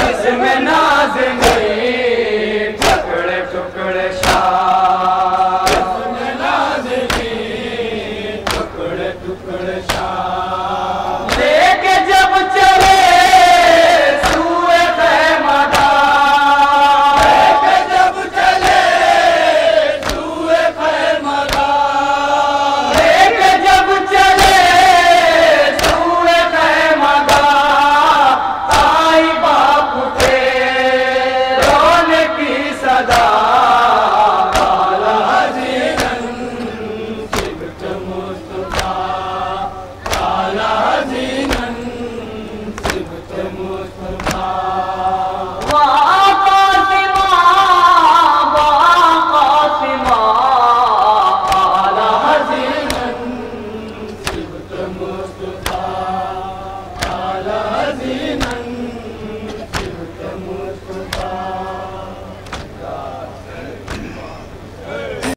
It's a menage.